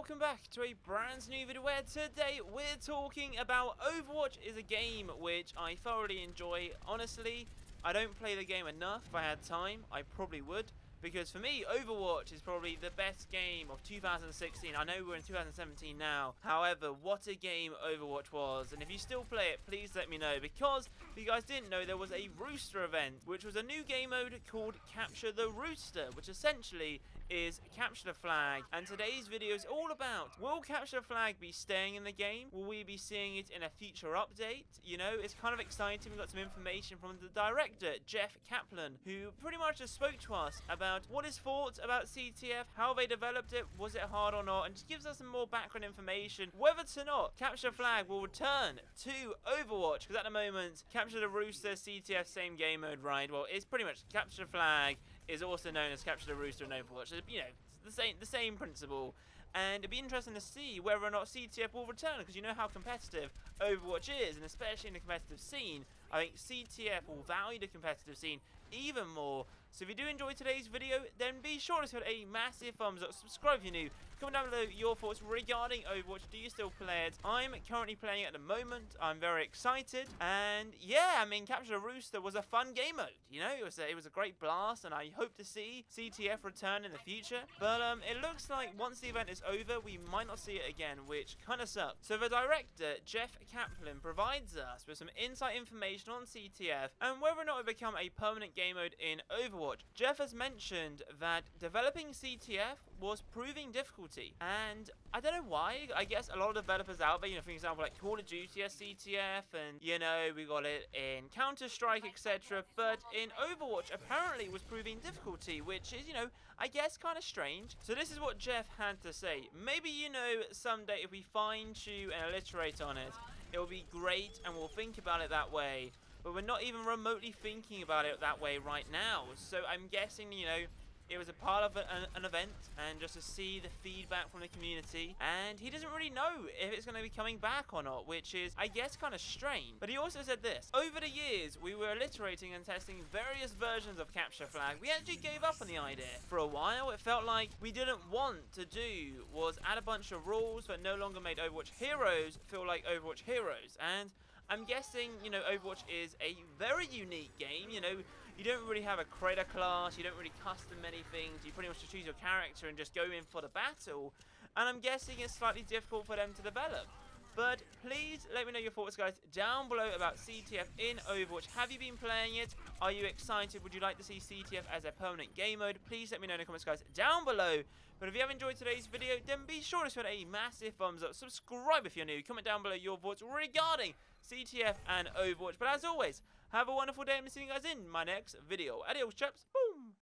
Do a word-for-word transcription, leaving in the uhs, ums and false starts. welcome back to a brand new video where today we're talking about Overwatch is a game which I thoroughly enjoy. Honestly, I don't play the game enough. If I had time, I probably would, because for me, Overwatch is probably the best game of two thousand sixteen. I know we're in two thousand seventeen now. However, what a game Overwatch was. And if you still play it, please let me know, because if you guys didn't know, there was a Rooster event, which was a new game mode called Capture the Rooster, which essentially is Capture the Flag. And today's video is all about, will Capture the Flag be staying in the game? Will we be seeing it in a future update? You know, it's kind of exciting. We got some information from the director, Jeff Kaplan, who pretty much just spoke to us about what his thoughts about C T F, how they developed it, was it hard or not, and just gives us some more background information whether or not Capture Flag will return to Overwatch, because at the moment Capture the Rooster, C T F, same game mode, right? Well, it's pretty much Capture Flag is also known as Capture the Rooster in Overwatch. You know, it's the same the same principle. And it'd be interesting to see whether or not C T F will return, because you know how competitive Overwatch is, and especially in the competitive scene. I think C T F will value the competitive scene even more. So if you do enjoy today's video, then be sure to give it a massive thumbs up, subscribe if you're new, comment down below your thoughts regarding Overwatch. Do you still play it? I'm currently playing it at the moment. I'm very excited. And yeah, I mean, Capture the Rooster was a fun game mode. You know, it was a, it was a great blast, and I hope to see C T F return in the future. But um, it looks like once the event is over, we might not see it again, which kind of sucks. So the director, Jeff Kaplan, provides us with some insight information on C T F and whether or not it will become a permanent game mode in Overwatch. Jeff has mentioned that developing C T F was proving difficulty, and I don't know why. I guess a lot of developers out there, you know, for example, like Call of Duty has C T F, and you know, we got it in Counter-Strike, et cetera. But in Overwatch, apparently it was proving difficulty, which is, you know, I guess kind of strange. So this is what Jeff had to say. Maybe, you know, someday if we fine-tune and alliterate on it, it'll be great and we'll think about it that way. But we're not even remotely thinking about it that way right now. So I'm guessing, you know, it was a part of an, an event, and just to see the feedback from the community. And he doesn't really know if it's going to be coming back or not, which is, I guess, kind of strange. But he also said this: over the years, we were alliterating and testing various versions of Capture Flag. We actually gave up on the idea. For a while, it felt like we didn't want to do was add a bunch of rules that no longer made Overwatch Heroes feel like Overwatch Heroes. And I'm guessing, you know, Overwatch is a very unique game. You know, you don't really have a creator class, you don't really custom many things, you pretty much just choose your character and just go in for the battle, and I'm guessing it's slightly difficult for them to develop. But please let me know your thoughts, guys, down below about C T F in Overwatch. Have you been playing it? Are you excited? Would you like to see C T F as a permanent game mode? Please let me know in the comments, guys, down below. But if you have enjoyed today's video, then be sure to give it a massive thumbs up. Subscribe if you're new. Comment down below your thoughts regarding C T F and Overwatch. But as always, have a wonderful day, and I'll see you guys in my next video. Adios, chaps. Boom.